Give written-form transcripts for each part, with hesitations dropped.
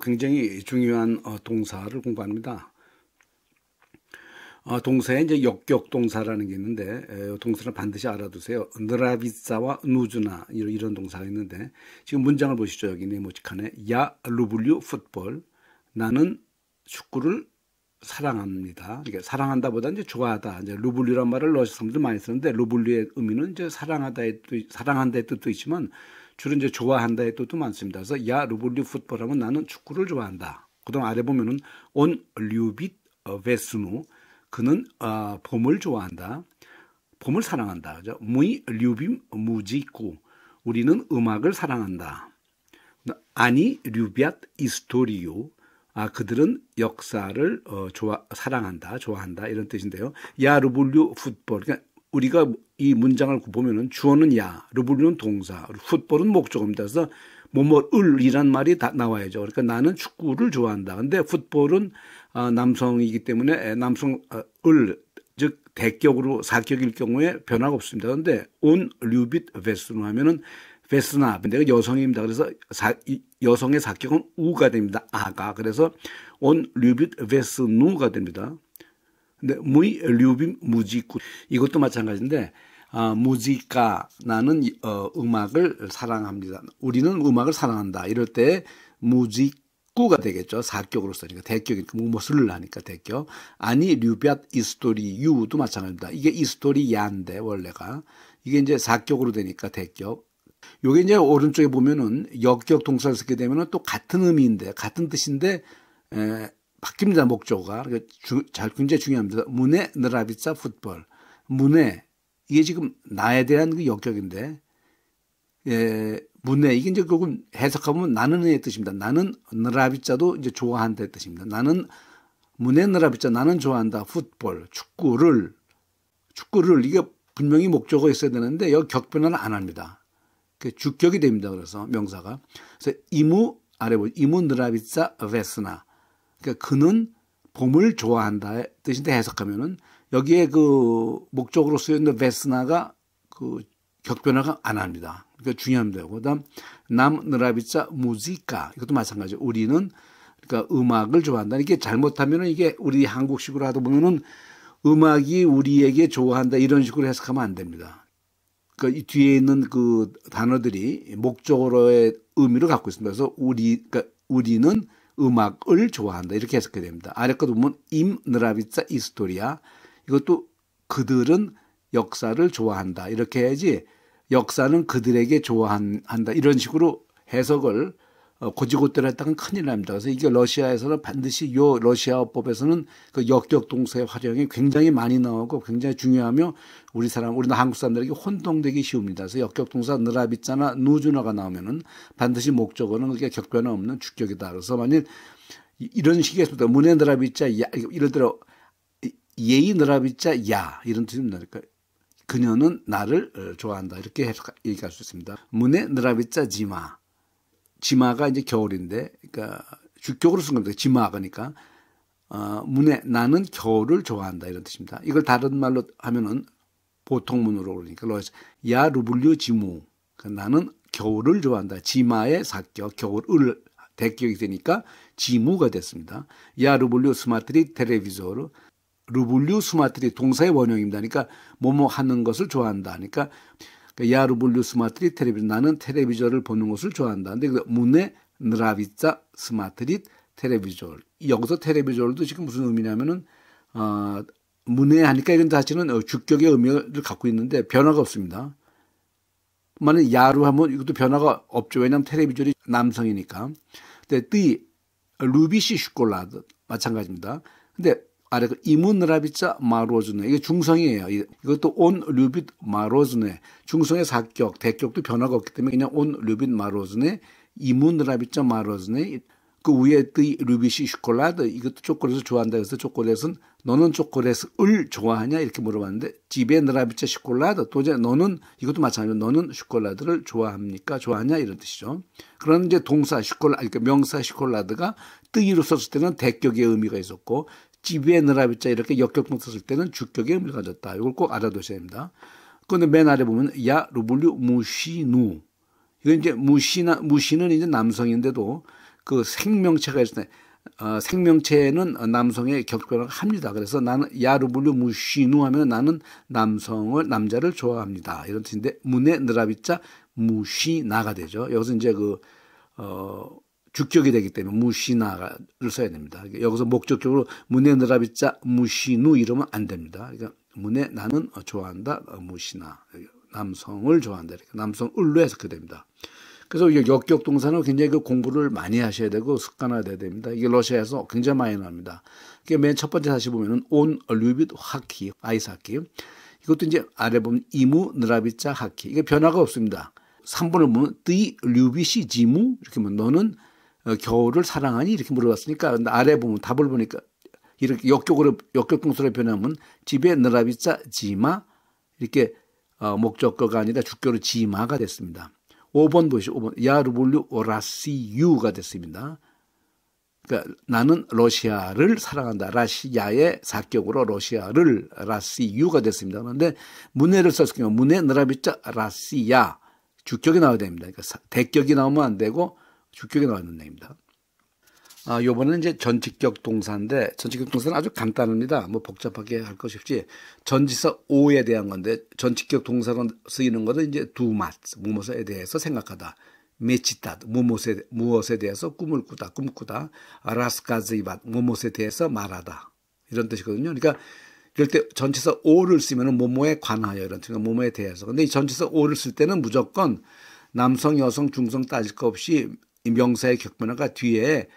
굉장히 중요한 동사를 공부합니다. 동사에 이제 역격동사라는 게 있는데, 동사를 반드시 알아두세요. 느라비사와 누즈나 이런 동사가 있는데, 지금 문장을 보시죠. 여기 네모치칸에 야 루블류 풋볼, 나는 축구를 사랑합니다. 그러니까 사랑한다보다 이제 좋아하다. 이제 루블류란 말을 러시아 사람들 많이 쓰는데, 루블류의 의미는 이제 사랑하다의 뜻, 사랑한다의 뜻도 있지만 주로 이제 좋아한다의 뜻도 많습니다. 그래서 야 루블류 풋볼 하면 나는 축구를 좋아한다. 그다음 아래 보면은 온 류빗 베스누, 그는 봄을 좋아한다. 봄을 사랑한다. 그죠? 무이 류빔 무지쿠, 우리는 음악을 사랑한다. 아니 류비앗 이스토리오, 그들은 역사를 사랑한다, 좋아한다 이런 뜻인데요. 야 루블류 풋볼, 그러니까 우리가 이 문장을 보면은 주어는 야, 루블류는 동사, 풋볼은 목적어입니다. 그래서 뭐뭐을이란 말이 다 나와야죠. 그러니까 나는 축구를 좋아한다. 근데 풋볼은 남성이기 때문에 남성 을, 즉 대격으로 사격일 경우에 변화가 없습니다. 그런데 온 류빗 베스누 하면은 베스나, 근데 여성입니다. 그래서 여성의 사격은 우가 됩니다. 아가. 그래서 온 류빗 베스누가 됩니다. 근데 무이 류빔 무지쿠, 이것도 마찬가지인데 무지카, 나는 음악을 사랑합니다. 우리는 음악을 사랑한다. 이럴 때 무지쿠가 되겠죠. 사격으로서. 그러니까 대격이니까 무엇을 하니까 대격. 아니 류비앗 이스토리 유도 마찬가지입니다. 이게 이스토리야인데 원래가 이게 이제 사격으로 되니까 대격. 요게 이제 오른쪽에 보면은 역격 동사를 쓰게 되면은 또 같은 의미인데, 같은 뜻인데 바뀝니다. 목적어가. 그러니까 굉장히 중요합니다. 문에 느라비자 풋볼. 문에, 이게 지금 나에 대한 그 역격인데, 문에, 이게 이제 결국 해석하면 나는의 뜻입니다. 나는 느라비자도 이제 좋아한다의 뜻입니다. 나는 문에 느라비자, 나는 좋아한다. 풋볼, 축구를, 이게 분명히 목적어 있어야 되는데 여기 격변을 안 합니다. 그 주격이 됩니다. 그래서 명사가. 그래서 이무 아래 보죠. 이무 느라비자 베스나. 그러니까 그는 봄을 좋아한다의 뜻인데 해석하면은 여기에 그 목적으로 쓰여있는 베스나가 그 격변화가 안 합니다. 그러니까 중요합니다. 그 다음, 남 느라비자 무지카. 이것도 마찬가지죠. 우리는, 그러니까 음악을 좋아한다. 이게 잘못하면은 이게 우리 한국식으로 하다 보면은 음악이 우리에게 좋아한다. 이런 식으로 해석하면 안 됩니다. 그러니까 이 뒤에 있는 그 단어들이 목적으로의 의미를 갖고 있습니다. 그래서 그러니까 우리는 음악을 좋아한다. 이렇게 해석해야 됩니다. 아래 것도 보면, 임 느라비자 이스토리아. 이것도 그들은 역사를 좋아한다. 이렇게 해야지 역사는 그들에게 좋아한다. 이런 식으로 해석을 고지고대로 했다간 큰일 납니다. 그래서 이게 러시아에서는 반드시 요 러시아어법에서는 그 역격동사의 활용이 굉장히 많이 나오고 굉장히 중요하며 우리나라 한국 사람들에게 혼동되기 쉬웁니다. 그래서 역격동사 느라비자나 누즈나가 나오면은 반드시 목적어는 그게 격변화 없는 주격이다. 그래서 만일 이런 식의 문에 느라비자, 예를 들어 예의 느라비자 야, 이런 뜻입니다. 그러니까 그녀는 나를 좋아한다. 이렇게 얘기할 수 있습니다. 문에 느라비자 지마. 지마가 이제 겨울인데, 그러니까 주격으로 쓴 겁니다. 지마, 그러니까 문에 나는 겨울을 좋아한다. 이런 뜻입니다. 이걸 다른 말로 하면은 보통 문으로 그러니까 야 루블류 지무, 그러니까 나는 겨울을 좋아한다. 지마의 사격, 겨울을 대격이 되니까 지무가 됐습니다. 야 루블류 스마트리 텔레비조르, 루블류 스마트리 동사의 원형입니다. 그러니까 뭐뭐 하는 것을 좋아한다. 그러니까 야 루블류 스마트리 텔레비전, 나는 텔레비전을 보는 것을 좋아한다. 근데 문에 느라비자 스마트리 텔레비전, 여기서 텔레비전도 지금 무슨 의미냐면은 문에 하니까 이건 사실은 주격의 의미를 갖고 있는데 변화가 없습니다. 만약 야루 하면 이것도 변화가 없죠. 왜냐하면 텔레비전이 남성이니까. 근데 띠 루비시 슈콜라드 마찬가지입니다. 근데 아래 그 이문 느라비자 마로즈네, 이게 중성이에요. 이것도 온 류빗 마로즈네, 중성의 사격, 대격도 변화가 없기 때문에 그냥 온 류빗 마로즈네, 이문 느라비자 마로즈네. 그 위에 또 루비시 슈콜라드, 이것도 초콜릿을 좋아한다. 그래서 초콜릿은 너는 초콜릿을 좋아하냐 이렇게 물어봤는데, 집에 느라비자 슈콜라드, 도대체 너는, 이것도 마찬가지로 너는 슈콜라드를 좋아합니까, 좋아하냐 이런 뜻이죠. 그런 이제 동사 슈콜라드, 그러니까 명사 슈콜라드가 뜨이로 썼을 때는 대격의 의미가 있었고, 집에 느라비자 이렇게 역격동사 쓸 때는 주격의 의미를 가졌다. 이걸 꼭 알아두셔야 됩니다. 그런데 맨 아래 보면 야 루블류 무시누, 이건 이제 무시는 이제 남성인데도 그 생명체가 있을 때 생명체는 남성의 격변을 합니다. 그래서 나는 야르블루 무시누 하면 나는 남자를 좋아합니다. 이런 뜻인데 문에 느라비자 무시나가 되죠. 여기서 이제 그 주격이 되기 때문에 무시나를 써야 됩니다. 여기서 목적격으로 문에 느라비자 무시누 이러면 안 됩니다. 그러니까 문에 나는 좋아한다 무시나 남성을 좋아한다 이렇게 남성을로 해석이 됩니다. 그래서 이게 역격 동사는 굉장히 그 공부를 많이 하셔야 되고 습관화돼야 됩니다. 이게 러시아에서 굉장히 많이 나옵니다. 이게 맨 첫 번째 다시 보면은 온 류빗 하키 아이스하키 이것도 이제 아래 보면 이무 느라비자 하키 이게 변화가 없습니다. 3번을 보면 뜨이 류빗이 지무 이렇게 보면 너는 겨울을 사랑하니 이렇게 물어봤으니까 근데 아래 보면 답을 보니까 이렇게 역격 동사로 변하면 집에 느라비자 지마 이렇게 목적어가 아니라 주격으로 지마가 됐습니다. 5번 보시죠. 5번. 야르볼루 라시유가 됐습니다. 그러니까 나는 러시아를 사랑한다. 러시아의 사격으로 러시아를 라시유가 됐습니다. 그런데 문해를 썼을 경우 문해 느라비자 라시야 주격이 나와야 됩니다. 그러니까 대격이 나오면 안 되고 주격이 나와야 됩니다. 아, 요번에는 이제 전치격 동사인데 전치격 동사는 아주 간단합니다. 뭐 복잡하게 할 것이 없지. 전치사 오에 대한 건데 전치격 동사로 쓰이는 것은 이제 두맛 무엇에 대해서 생각하다. 메치다 무엇에 대해서 꿈을 꾸다 꿈꾸다. 라스카즈이밭 무엇에 대해서 말하다. 이런 뜻이거든요. 그러니까 이럴 때 전치사 오를 쓰면은 뭐뭐에 관하여 이런 뜻. 뭐뭐에 대해서. 근데 이 전치사 오를 쓸 때는 무조건 남성, 여성, 중성 따질 것 없이 명사의 격변화가 뒤에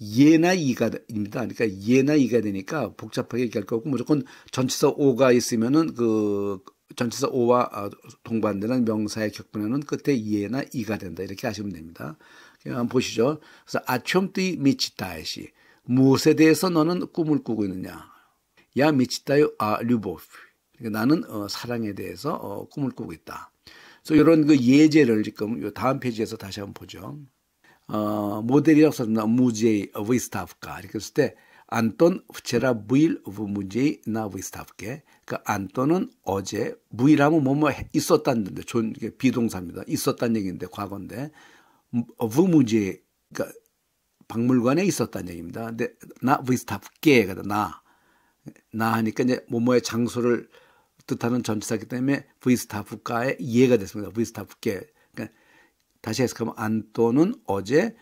예나 이가입니다. 그러니까 예나 이가 되니까 복잡하게 얘기할 거고 무조건 전치사 5가 있으면은 그 전치사 5와 동반되는 명사의 격변에는 끝에 예나 이가 된다. 이렇게 하시면 됩니다. 한번 보시죠. 그래서 아첨띠 미치다시 무엇에 대해서 너는 꿈을 꾸고 있느냐? 야 미치다요 아 류보프. 그러니까 나는 사랑에 대해서 꿈을 꾸고 있다. 그래서 이런 그 예제를 지금 요 다음 페이지에서 다시 한번 보죠. 모델이라고 썼나 무제이 위스타프카 이렇게 했을 때 안톤 вчера был в музее на выставке 그 안톤은 어제 부이라면 뭐뭐 있었다는 건데 비동사입니다. 있었다는 얘기인데 과거인데 в музее 그러니까 박물관에 있었다는 얘기입니다. 근데 나 выставке 나 하니까 이제 뭐뭐의 장소를 뜻하는 전치사이기 때문에 위스타프카의 예가 됐습니다. 위스타프께 다시 해석하면 안토는 어제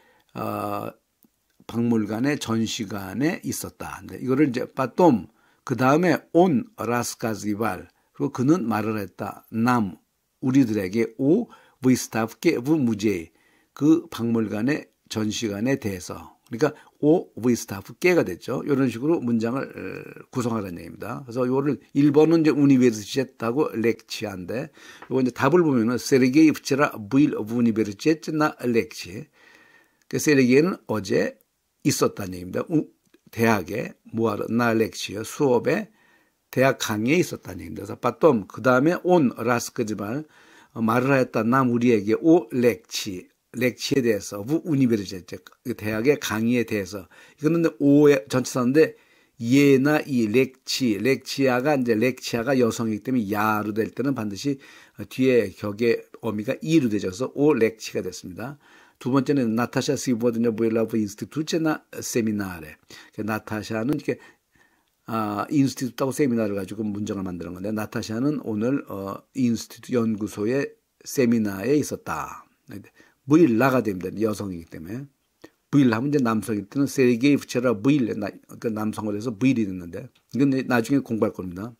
박물관의 전시관에 있었다. 근데 이거를 이제 빠톰 그 다음에 온 라스카즈이발 그리고 그는 말을 했다. 남 우리들에게 오 위스타프케 브 무제 그 박물관의 전시관에 대해서 그러니까 오 위스타프케가 됐죠. 이런 식으로 문장을 구성하라는 얘기입니다. 그래서 이거를 1번은 이제 우니베르시에타고 렉치한데 이거 이제 답을 보면은 세르게이 부체라 부일 우니베르시에나 렉치. 그 세르게이는 어제 있었다는 얘기입니다. 대학에 뭐하러 나 렉치요 수업에 대학 강의에 있었다는 얘기입니다. 그래서 봤던 그 다음에 온 라스크지발 말을 하였다 남 우리에게 오 렉치. 렉치에 대해서, 우니베르시테 대학의 강의에 대해서. 이거는 오의 전치사인데, 예나 이 렉치아가, 이제 렉치아가 여성이기 때문에 야로 될 때는 반드시 뒤에 격의 어미가 이로 되죠. 그래서 오 렉치가 됐습니다. 두 번째는 나타샤 시보드냐 보일라브 인스티튜체나 세미나레. 나타샤는 이렇게, 인스티튜트하고 세미나를 가지고 문장을 만드는 건데, 나타샤는 오늘, 인스티튜트 연구소의 세미나에 있었다. 부일라가 됩니다. 여성이기 때문에. 부일하면 이제 남성일 때는 세르게이 부체라 부일, 그 남성으로 해서 부일이 됐는데. 이건 나중에 공부할 겁니다.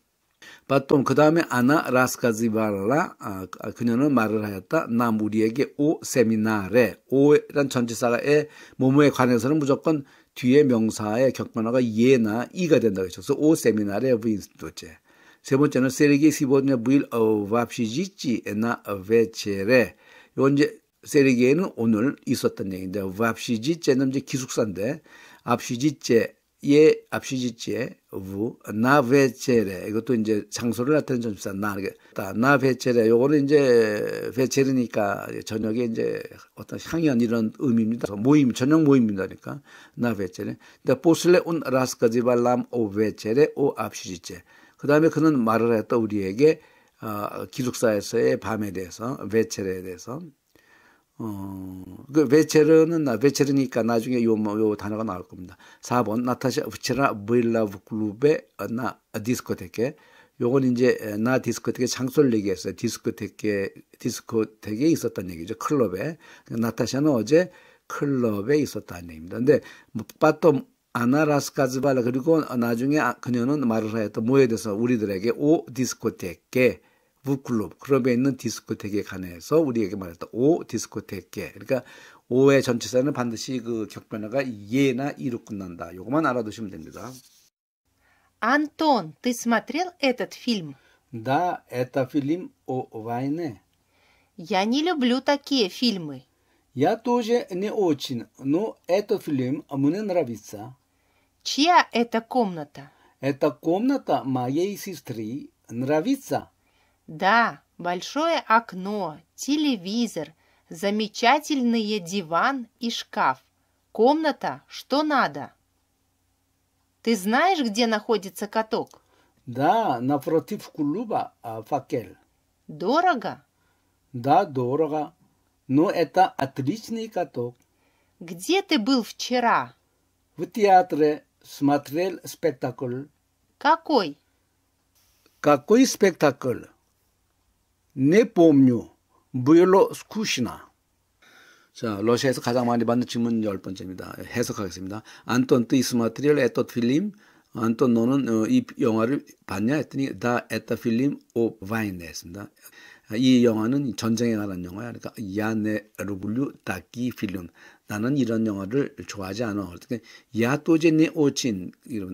봤던 그 다음에 아나 라스카지발라, 그녀는 말을 하였다. 남 우리에게 오 세미나레. 오란 전치사의 뭐뭐에 관해서는 무조건 뒤에 명사의 격변화가 예나 이가 된다고 했죠. 그래서 오 세미나레 부인스도체. 세 번째는 세르게이 시보드냐 부일 밥시지치 나 베체레. 이건 이제 세르게이는 오늘 있었던 얘기인데, 밥시지째는 이제 기숙사인데, 앞시지째, 나베체레. 이것도 이제 장소를 나타내는 전치사, 나베체레. 요거는 이제, 베체르니까 저녁에 이제 어떤 향연 이런 의미입니다. 모임, 저녁 모임입니다니까. 나베체레. 근데, 보슬레 온 라스카지발람 오 베체레 오 앞시지째. 그 다음에 그는 말을 했다, 우리에게, 기숙사에서의 밤에 대해서, 베체레에 대해서. 그 베체르니까 나중에 요 단어가 나올 겁니다. 4번 나타샤 부체라 브일라브 클루베 나 디스코테케. 요건 이제 나 디스코텍의 장소를 얘기했어요. 디스코텍에 있었다는 얘기죠. 클럽에. 나타샤는 어제 클럽에 있었다는 얘기입니다. 근데 빠또 아나라스카즈발라 그리고 나중에 그녀는 말을 하였다. 뭐에 대해서 우리들에게 오 디스코텍에 부클럽 클럽에 있는 디스코텍에 관해서 우리에게 말했다. 오 디스코텍에. 그러니까 오의 전치사는 반드시 그 격변화가 예나 이로 끝난다. 요것만 알아두시면 됩니다. Антон, ты смотрел этот фильм? Да, это фильм о войне. Я не люблю такие фильмы. Я тоже не очень, но этот фильм мне нравится. Чья это комната? Это комната моей сестры. Нравится? Да, большое окно, телевизор, замечательный диван и шкаф. Комната, что надо. Ты знаешь, где находится каток? Да, напротив клуба «Факел». Дорого? Да, дорого. Но это отличный каток. Где ты был вчера? В театре смотрел спектакль. Какой? Какой спектакль? Не помню. Было скучно. 자, 러시아에서 가장 많이 받는 질문 10번째입니다. 해석하겠습니다. 안톤, ты смотрел этот фильм? 안톤, 너는 이 영화를 봤냐? 했더니, да, это фильм о войне. 했습니다. 이 영화는 전쟁에 관한 영화야. 그러니까, я не люблю такие фильмы. 나는 이런 영화를 좋아하지 않아. 그러니까, я тоже не очень.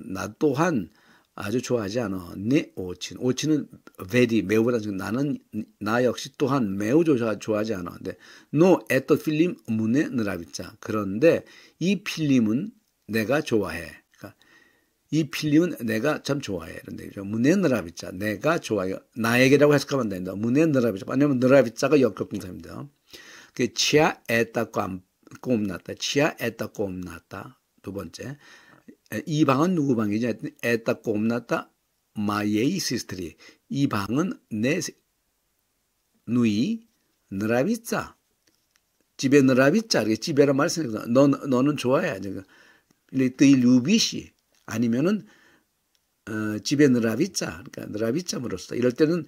나 또한 아주 좋아하지 않아. 네, 오친. 오친은 very, 매우라는 뜻. 나는, 나 역시 또한 매우 좋아하지 않아. 근데, no, eto film, 문에 느라비자. 그런데, 이 필름은 내가 좋아해. 그러니까, 이 필름은 내가 참 좋아해. 그런데, 문에 느라비자. 내가 좋아해. 나에게라고 해석하면 안 됩니다. 문에 느라비자. 왜냐면, 느라비자가 역격동사입니다. 그, 치아 에따 꼼났다. 치아 에따 꼼났다. 두 번째. 이 방은 누구 방이냐 했더니 에따 꼼나타 마예이 시스트리 이 방은 내 누이 느라비짜 집에 느라비짜 집에란 말 쓰니까 너는 좋아해 이 류비시 아니면은 집에 느라비짜 그러니까 느라비짜으로써 이럴 때는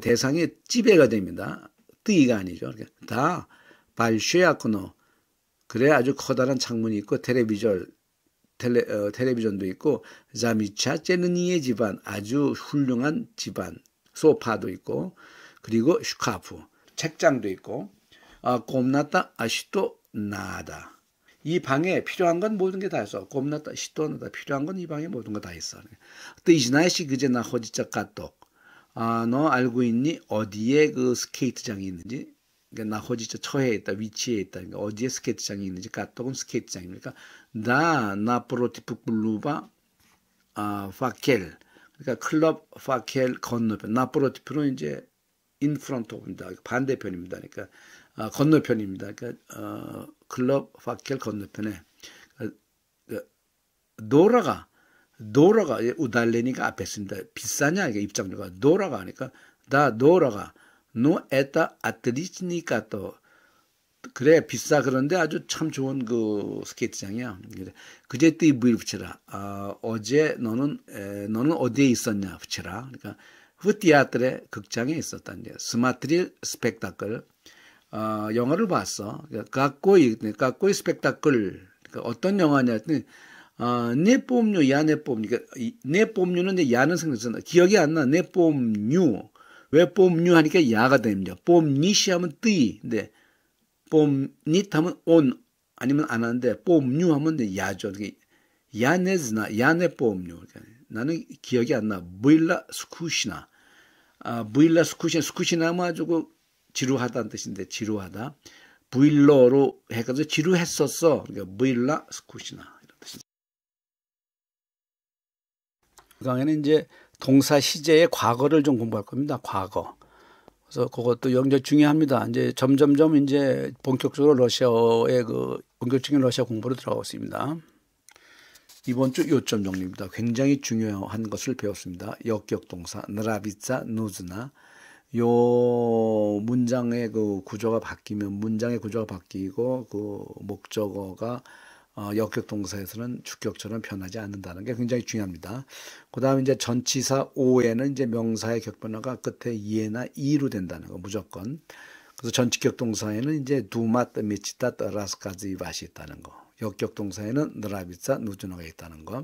대상이 집에가 됩니다 뜨이가 아니죠 그러니까 다 발쉐아코노 그래 아주 커다란 창문이 있고 텔레비전도 있고 자미차 제느니의 집안 아주 훌륭한 집안 소파도 있고 그리고 슈카프 책장도 있고 곰나타 아시토 나다 이 방에 필요한 건 모든 게 다 있어 곰나타 시토 나다 필요한 건 이 방에 모든 거 다 있어 또 이즈나시 그제 나 호지자 까똑 너 알고 있니 어디에 그 스케이트장이 있는지 그러니까 나 호지자 처해 있다 위치에 있다 그러니까 어디에 스케이트장이 있는지 까똑은 스케이트장입니까? 나 나프로티프 클루바 파켈 그러니까 클럽 파켈 건너편 나프로티프는 이제 인프런트입니다 반대편입니다 그러니까 건너편입니다 그러니까 클럽 파켈 건너편에 도라가 우달레니가 앞에 있습니다 비싸냐 이게 입장료가 도라가 하니까 나 도라가 No, 에타 아트리치니까 또 그래 비싸 그런데 아주 참 좋은 그 스케이트장이야. 그제 또 이불 붙여라. 어제 너는 어디에 있었냐 붙여라. 그러니까 후티아트레 극장에 있었단데 스마트릴 스펙타클 영화를 봤어. 갖고의 스펙타클 그러니까 어떤 영화냐 했더니 내 뽐류 야내 뽐류 그러니까 내 뽐류는 야는 생각했잖아. 기억이 안 나. 내 뽐류 왜 뽐뉴 하니까 야가 됩니다. 뽐니시 하면 뜨이. 근데 뽐닛 하면 온 아니면 안 하는데 뽐뉴 하면 야죠. 야네즈나 야네 뽐뉴. 나는 기억이 안 나. 브일라 스쿠시나. 브일라 스쿠시나. 스쿠시나면 아주 지루하다는 뜻인데 지루하다. 브일러로 해가지고 지루했었어. 그러니까 브일라 스쿠시나 이런 뜻입니다. 그 강에는 이제 동사 시제의 과거를 좀 공부할 겁니다. 과거. 그래서 그것도 영재 중요합니다. 이제 점점점 이제 본격적으로 러시아의 그 본격적인 러시아 공부로 들어가고 있습니다. 이번 주 요점 정리입니다. 굉장히 중요한 것을 배웠습니다. 역격동사, 느라비자, 누즈나, 요 문장의 그 구조가 바뀌면 문장의 구조가 바뀌고 그 목적어가 역격동사에서는 주격처럼 변하지 않는다는 게 굉장히 중요합니다. 그 다음에 이제 전치사 오에는 이제 명사의 격변화가 끝에 이에나 이로 된다는 거 무조건. 그래서 전치격동사에는 이제 두맛, 미치다, 라스까지 맛이 있다는 거. 역격동사에는 느라비사, 누즈노가 있다는 거.